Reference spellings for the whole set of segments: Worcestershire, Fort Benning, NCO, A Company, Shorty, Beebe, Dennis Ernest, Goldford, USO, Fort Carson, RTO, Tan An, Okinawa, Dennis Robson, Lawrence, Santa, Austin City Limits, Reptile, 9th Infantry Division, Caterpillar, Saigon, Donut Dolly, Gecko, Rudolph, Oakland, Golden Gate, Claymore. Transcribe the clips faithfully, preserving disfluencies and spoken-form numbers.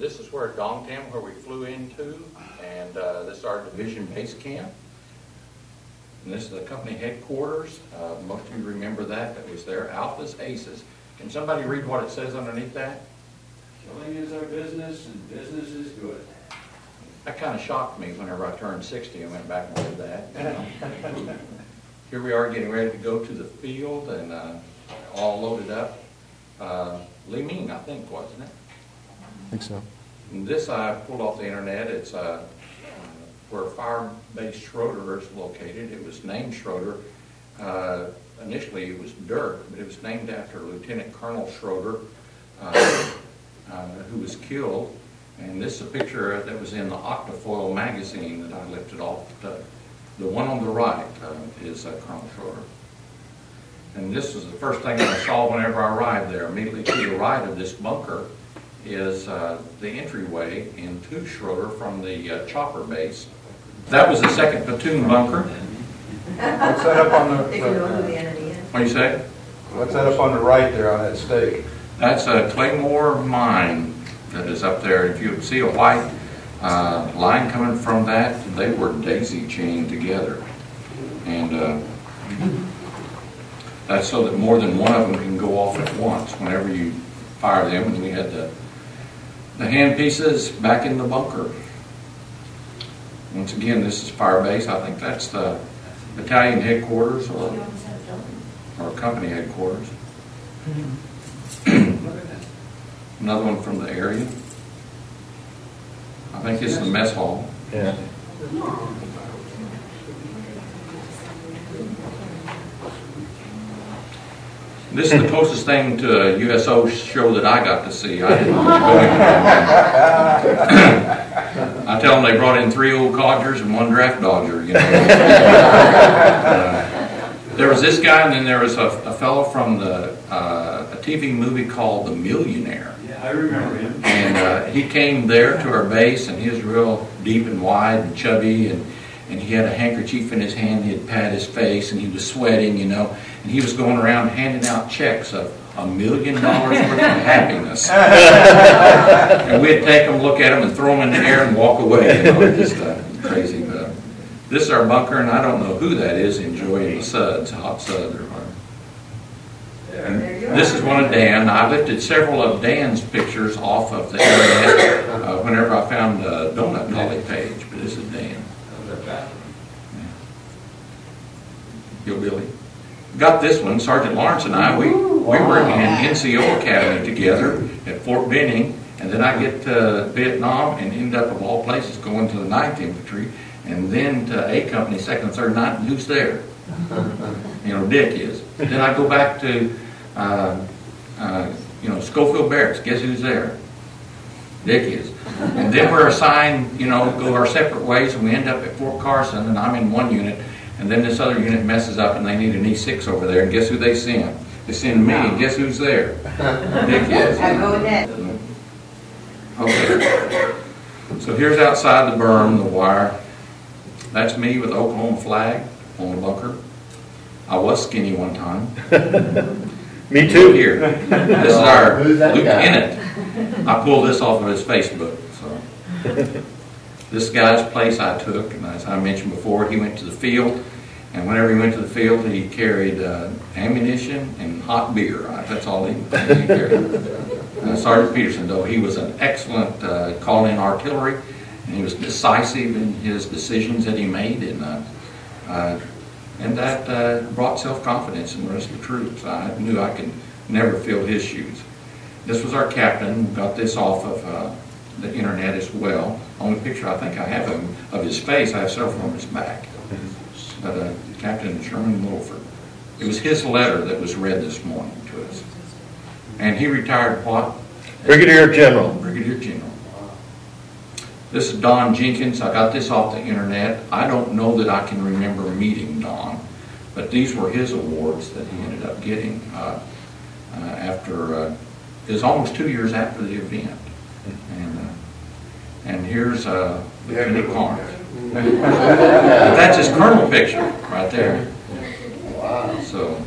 This is where Dong Tam, where we flew into, and uh, this is our division base camp. And this is the company headquarters. Uh, most of you remember that. That was there. Alpha's Aces. Can somebody read what it says underneath that? Killing is our business, and business is good. That kind of shocked me whenever I turned sixty and went back and read that. Here we are getting ready to go to the field and uh, all loaded up. Uh, Li Ming, I think, wasn't it? I think so. And this I pulled off the internet. It's uh, where Fire Base Schroeder is located. It was named Schroeder. Uh, initially, it was Dirk, but it was named after Lieutenant Colonel Schroeder, uh, uh, who was killed. And this is a picture that was in the Octafoil magazine that I lifted off. The, the one on the right uh, is uh, Colonel Schroeder. And this was the first thing that I saw whenever I arrived there. Immediately to the right of this bunker is uh, the entryway into Schroeder from the uh, chopper base. That was the second platoon bunker. What's that up on the? If you know who the enemy is. What do you say? What's that up on the right there on that stake? That's a Claymore mine that is up there. If you see a white uh, line coming from that, they were daisy chained together, and uh, that's so that more than one of them can go off at once whenever you fire them. And we had the the hand pieces back in the bunker. Once again, this is Fire Base. I think that's the battalion headquarters or, or company headquarters. Another one from the area. I think this is the mess hall. Yeah. This is the closest thing to a U S O show that I got to see. I didn't go in. I tell them they brought in three old codgers and one draft dodger. You know. uh, there was this guy, and then there was a, a fellow from the uh, a T V movie called The Millionaire. Yeah, I remember him. And uh, he came there to our base, and he was real deep and wide and chubby, and and he had a handkerchief in his hand. He had pat his face, and he was sweating, you know. And he was going around handing out checks of a million dollars worth of happiness. And we'd take them, look at them, and throw them in the air and walk away. You know, just uh, crazy. But this is our bunker, and I don't know who that is enjoying the suds, hot suds or whatever. This is one of Dan. I lifted several of Dan's pictures off of the internet uh, whenever I found the Donut Dolly page, but this is Dan. Yo, Billy. Got this one. Sergeant Lawrence and I, we, Ooh, wow. we were in an N C O academy together at Fort Benning, and then I get to Vietnam and end up, of all places, going to the ninth Infantry, and then to A Company, second, third, ninth, and who's there? You know, Dick is. Then I go back to, uh, uh, you know, Schofield Barracks. Guess who's there? Dick is. And then we're assigned, you know, go our separate ways, and we end up at Fort Carson, and I'm in one unit. And then this other unit messes up and they need an E six over there, and guess who they send? They send me, and guess who's there? Dick is. I go with that. Okay. So here's outside the berm, the wire. That's me with the Oklahoma flag on the bunker. I was skinny one time. Me too. Here. This is our lieutenant. I pulled this off of his Facebook. So. This guy's place I took, and as I mentioned before, he went to the field, and whenever he went to the field, he carried uh, ammunition and hot beer. Right? That's all he, he carried. uh, Sergeant Peterson, though, he was an excellent uh, call-in artillery, and he was decisive in his decisions that he made, and uh, uh, and that uh, brought self-confidence in the rest of the troops. I knew I could never fill his shoes. This was our captain. We got this off of. Uh, the internet as well. Only picture I think I have of, him, of his face, I have several from his back. But uh, Captain Sherman Wilford. It was his letter that was read this morning to us. And he retired what? Brigadier General. Brigadier General. This is Don Jenkins. I got this off the internet. I don't know that I can remember meeting Don, but these were his awards that he ended up getting uh, uh, after, uh, it was almost two years after the event. And, uh, and here's uh, Lieutenant Lawrence. That's his colonel picture right there. Wow. So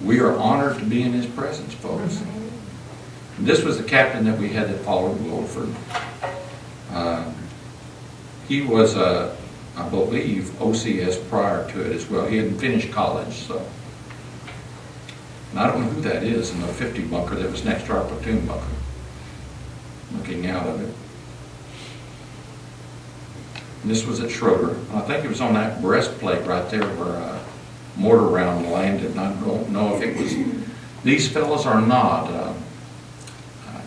we are honored to be in his presence, folks. And this was the captain that we had that followed Goldford. Um, he was, a, I believe, O C S prior to it as well. He hadn't finished college, so. And I don't know who that is in the fifty bunker that was next to our platoon bunker, looking out of it. And this was at Schroeder. I think it was on that breastplate right there where a mortar round landed. And I don't know if it was, these fellas are not. Uh, uh,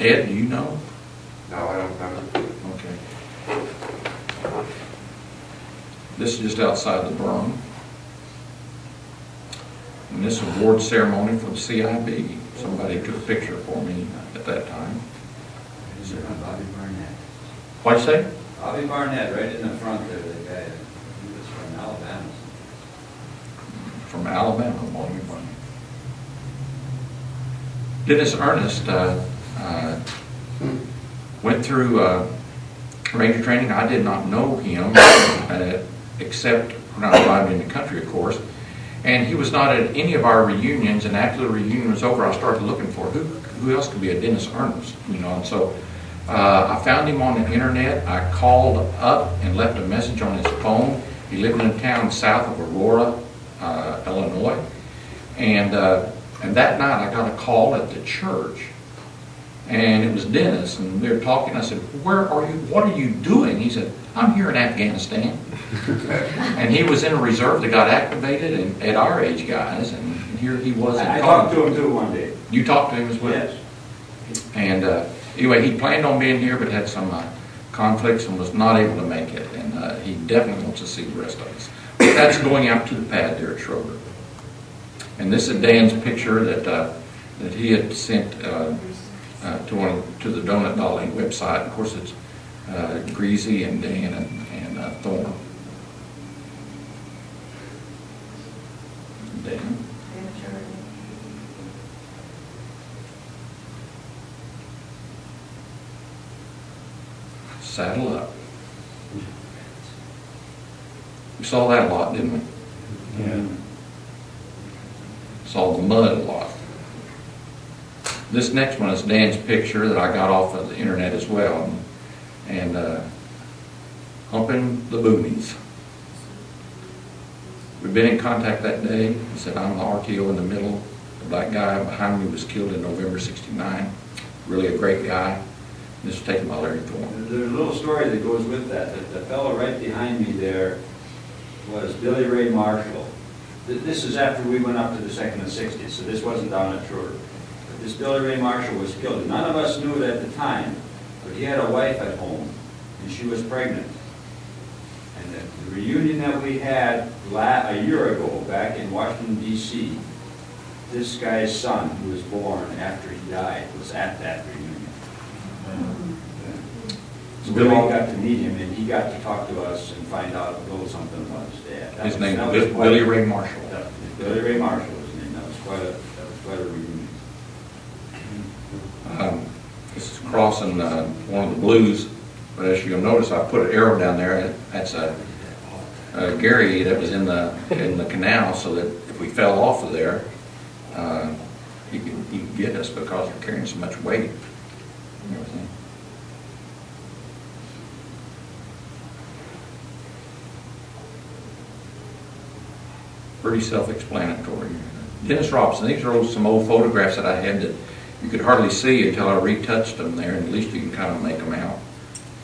Ed, do you know? No, I don't know. Okay. This is just outside the berm. And this award ceremony for the C I B. Somebody took a picture for me at that time. Is there a Bobby Barnett? What'd you say? Bobby Barnett, right in the front there, the guy. He was from Alabama. From Alabama, Bobby Barnett. Dennis Ernest uh, uh, went through uh, Ranger training. I did not know him uh, except when I arrived in the country, of course. And he was not at any of our reunions, and after the reunion was over, I started looking for who who else could be a Dennis Ernest, you know, and so uh, I found him on the internet. I called up and left a message on his phone. He lived in a town south of Aurora, uh, Illinois, and uh, and that night I got a call at the church, and it was Dennis, and they were talking. I said, "Where are you? What are you doing?" He said, "I'm here in Afghanistan." And he was in a reserve that got activated and at our age, guys, and here he was. I talked to him too one day. You talked to him as well? Yes. And uh, anyway, he planned on being here but had some uh, conflicts and was not able to make it. And uh, he definitely wants to see the rest of us. But that's going out to the pad there at Schroeder. And this is Dan's picture that uh, that he had sent uh, uh, to one to the Donut Dolly website. Of course, it's uh, Greasy and Dan and, and uh, Thorne. Dan. Saddle up. We saw that a lot, didn't we? Yeah. Saw the mud a lot. This next one is Dan's picture that I got off of the internet as well. And uh, humping the boonies. We've been in contact that day. He said, "I'm the R T O in the middle. The black guy behind me was killed in November sixty-nine. Really a great guy." This was taken by Larry Thorne. There's a little story that goes with that. That the fellow right behind me there was Billy Ray Marshall. This is after we went up to the second and sixtieth, so this wasn't down at Schroeder. But this Billy Ray Marshall was killed. None of us knew it at the time, but he had a wife at home, and she was pregnant. And the, the reunion that we had la a year ago back in Washington, D C, this guy's son, who was born after he died, was at that reunion. So we all got to meet him, and he got to talk to us and find out a little something about his dad. That his was, name that was Billy a, Ray Marshall. That, Billy Ray Marshall was his name. That was quite a, that was quite a reunion. Um, this is crossing uh, one of the blues. But as you'll notice, I put an arrow down there. That's a, a Gary that was in the in the canal, so that if we fell off of there, uh, he could, he could get us because we're carrying so much weight and everything. Pretty self-explanatory. Dennis Robson. These are some old photographs that I had that you could hardly see until I retouched them there, and at least you can kind of make them out.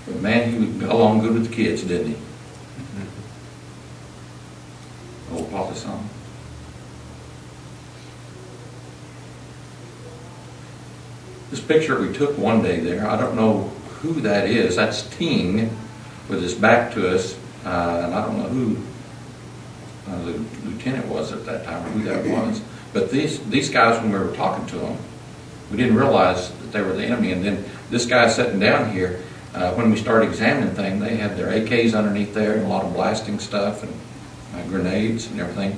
But man, he got along good with the kids, didn't he? Mm-hmm. Old Pothosong. This picture we took one day there, I don't know who that is. That's Ting with his back to us, uh, and I don't know who uh, the lieutenant was at that time, or who that was. But these, these guys, when we were talking to them, we didn't realize that they were the enemy. And then this guy sitting down here, Uh, when we started examining things, they had their A Ks underneath there and a lot of blasting stuff and uh, grenades and everything.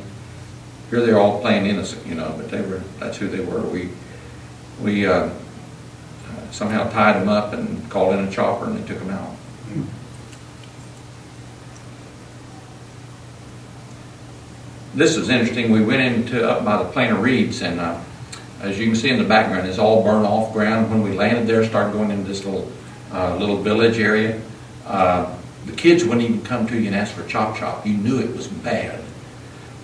Here they're all playing innocent, you know, but they were, that's who they were. We we uh, uh, somehow tied them up and called in a chopper and they took them out. Mm-hmm. This was interesting. We went into up by the Plain of Reeds and uh, As you can see in the background, it's all burnt off ground. When we landed there, started going into this little uh, little village area, uh, the kids wouldn't even come to you and ask for chop chop. You knew it was bad.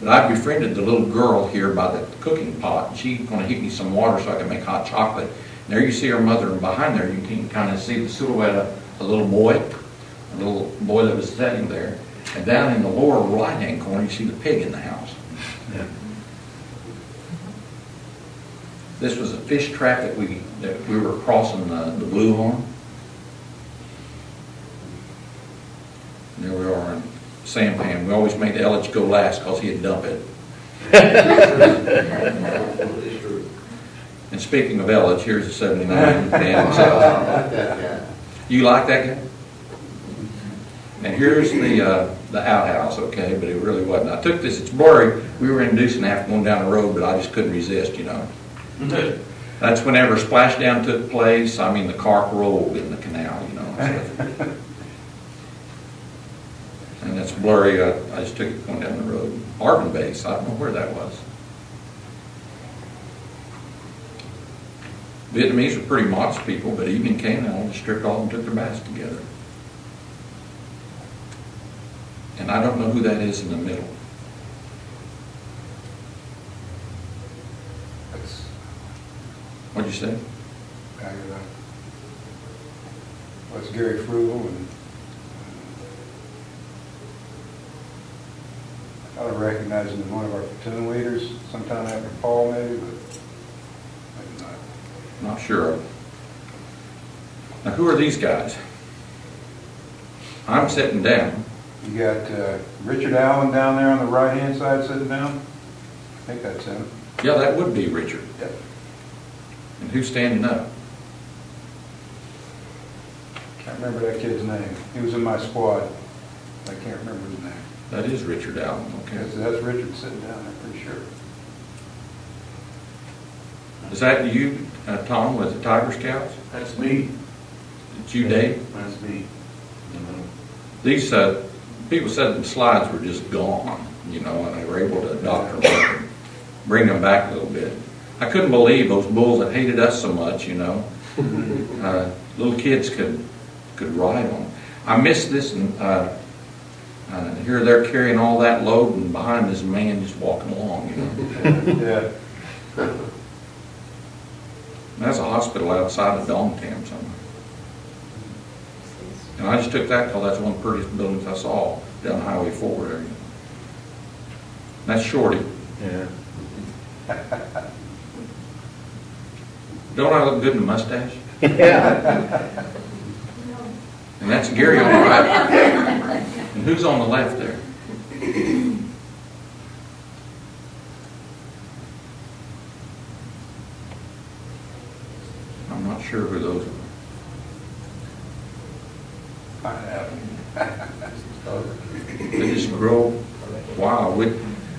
But I befriended the little girl here by the cooking pot. She's going to heat me some water so I can make hot chocolate. And there you see her mother, and behind there you can kind of see the silhouette of a little boy, a little boy that was sitting there. And down in the lower right-hand corner, you see the pig in the house. Yeah. This was a fish trap that we that we were crossing the, the Blue Horn. And there we are in Sampan. We always made Ellich go last because he'd dump it. And speaking of Ellich, here's the seventy-nine. And you like that guy? And here's the uh, the outhouse, okay, but it really wasn't. I took this, it's blurry. We were inducing after going down the road, but I just couldn't resist, you know. Mm-hmm. That's whenever splashdown took place. I mean, the carp rolled in the canal, you know. So. And that's blurry. I, I just took it going down the road. Arvin Base, I don't know where that was. Vietnamese were pretty modest people, but evening came and all just stripped off and took their baths together. And I don't know who that is in the middle. What'd you say? I, uh, well, it's Gary Frugal, and I don't recognize him as one of our platoon leaders sometime after Paul, maybe, but maybe not. Not sure. Now, who are these guys? I'm sitting down. You got uh, Richard Allen down there on the right-hand side sitting down? I think that's him. Yeah, that would be Richard. Yeah. And who's standing up? Can't remember that kid's name. He was in my squad. I can't remember his name. That is Richard Allen, okay. That's, that's Richard sitting down, I'm pretty sure. Is that you, uh, Tom, with the Tiger Scouts? That's me. It's you, yeah, Dave? That's me. Mm-hmm. These uh, people said the slides were just gone, you know, and they were able to doctor them, bring them back a little bit. I couldn't believe those bulls that hated us so much, you know. Uh, little kids could could ride on them. I missed this, and uh, uh, here they're carrying all that load, and behind this man just walking along, you know. Yeah. That's a hospital outside of Dong Tam somewhere. And I just took that because that's one of the prettiest buildings I saw down Highway four area. That's Shorty. Yeah. Don't I look good in a mustache? Yeah. And that's Gary on the right. And who's on the left there? I'm not sure who those are. I haven't. They just grow. Wow. We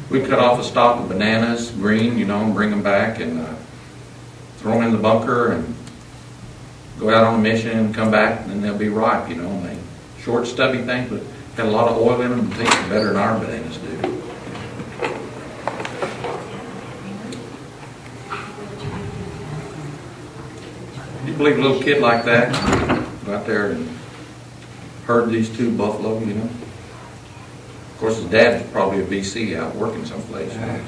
we cut off a stalk of bananas, green, you know, and bring them back and. Uh, throw them in the bunker and go out on a mission and come back, and then they'll be ripe, you know. And they short, stubby things, but got a lot of oil in them and taste better than our bananas do. You believe a little kid like that go out there and herd these two buffalo, you know? Of course, his dad was probably a V C out working someplace. You know?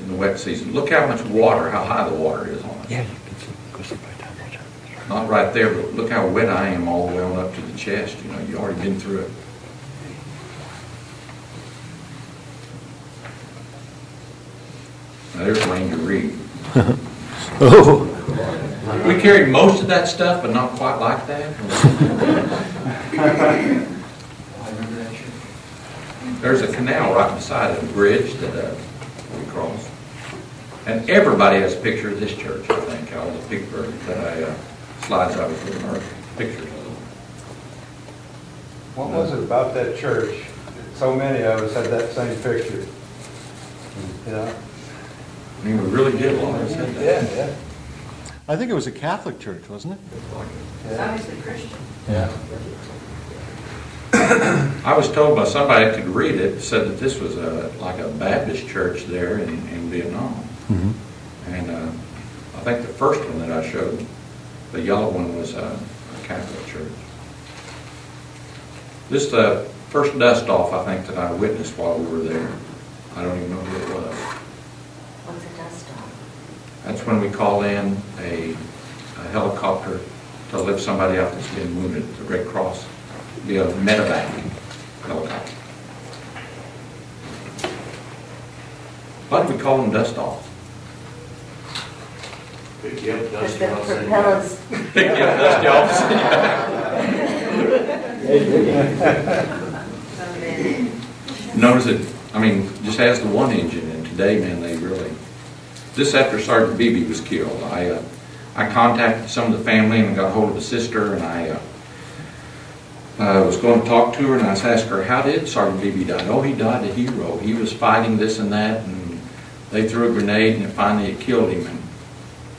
In the wet season. Look how much water, how high the water is on it. Yeah, you can see. Not right there, but look how wet I am all the way on up to the chest. You know, you've already been through it. Now there's Ranger Reed. Oh. We carried most of that stuff, but not quite like that. There's a canal right beside a bridge that. Uh, Cross. And everybody has a picture of this church, I think, all the people that I uh, slides I was doing are pictures of them. What was it about that church that so many of us had that same picture? Yeah. I mean, we really did always had that. Yeah, yeah. I think it was a Catholic church, wasn't it? It's obviously Christian. Yeah. I was told by somebody that could read it, said that this was a, like a Baptist church there in, in Vietnam. Mm-hmm. And uh, I think the first one that I showed, the yellow one, was uh, a Catholic church. This is the first dust-off, I think, that I witnessed while we were there. I don't even know who it was. What was a dust-off? That's when we call in a, a helicopter to lift somebody up that's been wounded. The Red Cross, the medevac helicopter. Why do we call them dust-offs? Pick you up, dust you off. Pick you up, dust you off. Notice it, I mean, just has the one engine, and today, man, they really... This after Sergeant Beebe was killed, I uh, I contacted some of the family and got hold of a sister, and I uh, I was going to talk to her, and I asked her, how did Sergeant Beebe die? Oh, he died a hero. He was fighting this and that, and they threw a grenade, and it finally it killed him. And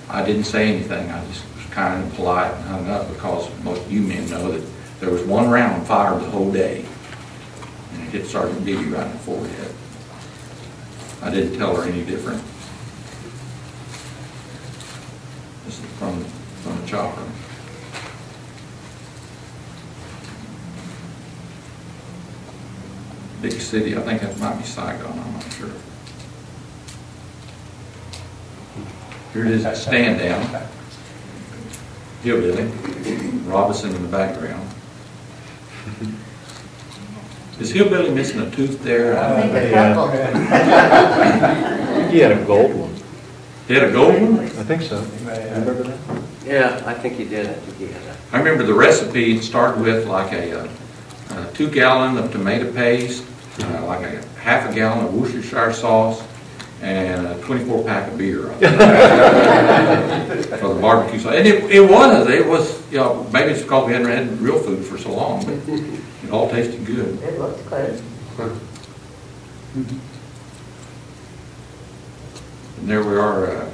I didn't say anything. I just was kind of polite and hung up, because most of you men know that there was one round fired the whole day, and it hit Sergeant Beebe right in the forehead. I didn't tell her any different. This is from, from the chopper. Big city, I think that might be Saigon, I'm not sure. Here it is, stand down. Hillbilly. Robinson in the background. Is Hillbilly missing a tooth there? I think a couple. He had a gold one. He had a gold one? I think so. Remember that? Yeah, I think he did. I think he had that. I remember the recipe, it started with like a uh, Uh, two gallon of tomato paste, uh, like a half a gallon of Worcestershire sauce, and a twenty-four pack of beer for the barbecue sauce. And it, it was, it was, you know, maybe it's because we hadn't had real food for so long, but it all tasted good. It looked good. And there we are, uh,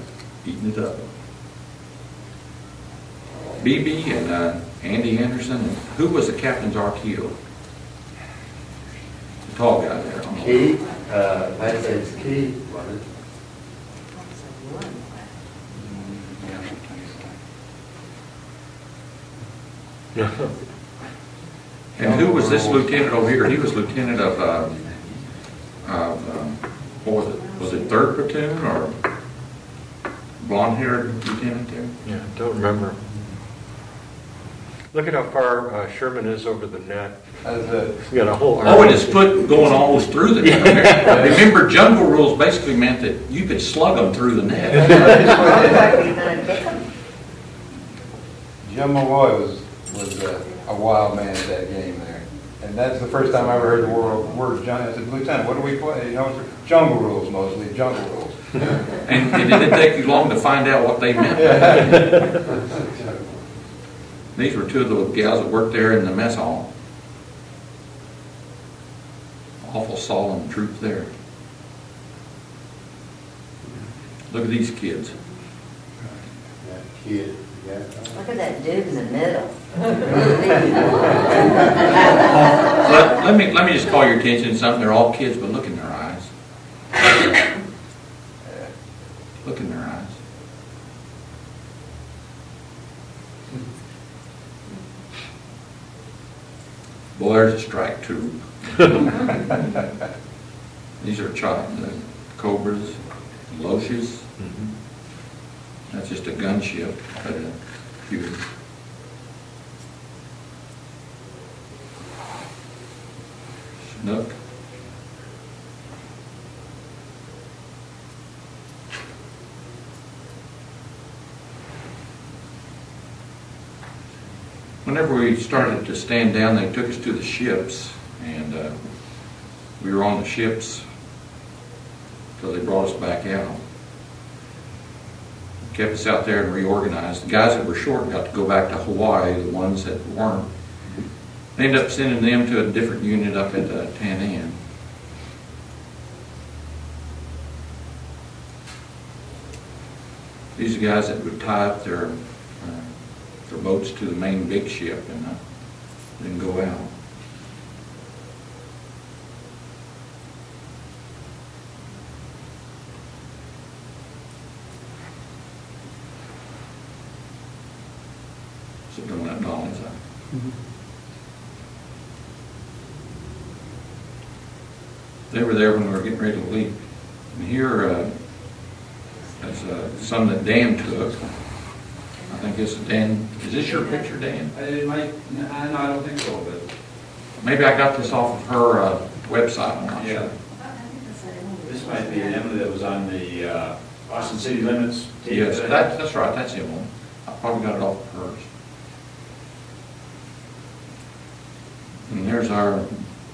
eating it up. B B and uh, Andy Anderson, and who was the captain's R T O? Tall guy there. Key. Uh, I say it's Key. What is it? And who was this lieutenant over here? He was lieutenant of, uh, of um, what was it? Was it third platoon or blonde-haired lieutenant there? Yeah, I don't remember. Look at how far uh, Sherman is over the net. We got a whole army. Oh, and his foot going almost through the net. Yeah. Remember, jungle rules basically meant that you could slug them through the net. Jim Malloy was was uh, a wild man at that game there, and that's the first time I ever heard the word word jungle. I said, Lieutenant, what do we play? You know, jungle rules mostly. Jungle rules. And it didn't take you long to find out what they meant. Yeah. These were two of the gals that worked there in the mess hall. Awful solemn troop there. Look at these kids. That kid. Yeah. Look at that dude in the middle. let, let me let me just call your attention to something. They're all kids, but look in their eyes. Look in their eyes. Boy, there's a strike too. These are chopped, the Cobras, Loches. Mm-hmm. That's just a gunship. But a few. Snook. Whenever we started to stand down, they took us to the ships, and uh, we were on the ships until they brought us back out. Kept us out there and reorganized. The guys that were short got to go back to Hawaii, the ones that weren't. They ended up sending them to a different unit up at uh, Tan An. These are guys that would tie up their boats to the main big ship and uh, then go out. Donut Dolly. So. Mm-hmm. They were there when we were getting ready to leave. And here, uh, that's uh, some that Dan took. I think this is Dan. Is this your picture, Dan? I didn't make, no, I don't think so, but. Maybe I got this off of her uh, website, I'm not yeah. sure. This might be him that was on the uh, Austin City Limits. Yes, that, that's right, that's him. I probably got it off of hers. And there's our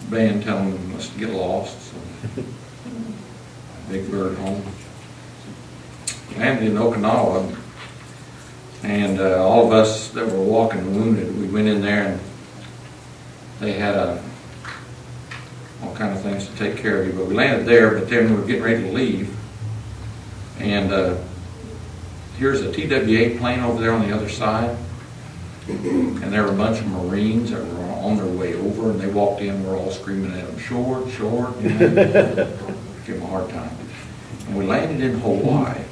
band telling them must get lost. So. Big Bird home. Landed in Okinawa, and uh, all of us that were walking wounded, we went in there and they had a, all kind of things to take care of you. But we landed there, but then we were getting ready to leave. And uh, here's a T W A plane over there on the other side. And there were a bunch of Marines that were on their way over, and they walked in, we're all screaming at them, short, short, you know, give them a hard time. And we landed in Hawaii,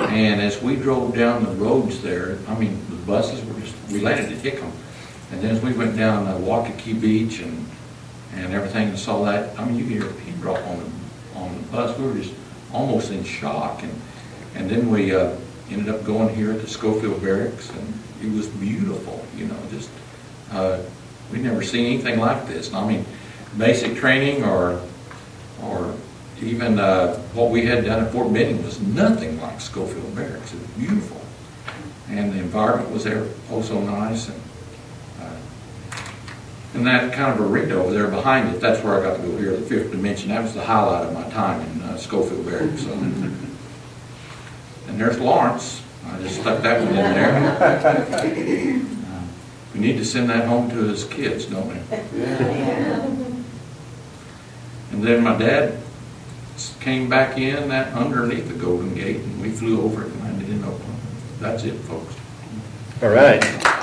and as we drove down the roads there, I mean, the buses were just, we landed at Hickam, and then as we went down uh, Waikiki Beach and and everything and saw that, I mean, you could hear a pin drop on the, on the bus. We were just almost in shock, and and then we uh, ended up going here at the Schofield Barracks, and it was beautiful, you know, just, uh, we'd never seen anything like this. I mean, basic training or or even uh, what we had done at Fort Benning was nothing like Schofield Barracks. It was beautiful. And the environment was there oh so nice. And, uh, and that kind of arena over there behind it, that's where I got to go here, the fifth dimension. That was the highlight of my time in uh, Schofield Barracks. So. And there's Lawrence. I just stuck that one in there. Uh, we need to send that home to his kids, don't we? Yeah. And then my dad came back in that underneath the Golden Gate, and we flew over it and landed in Oakland. That's it, folks. All right.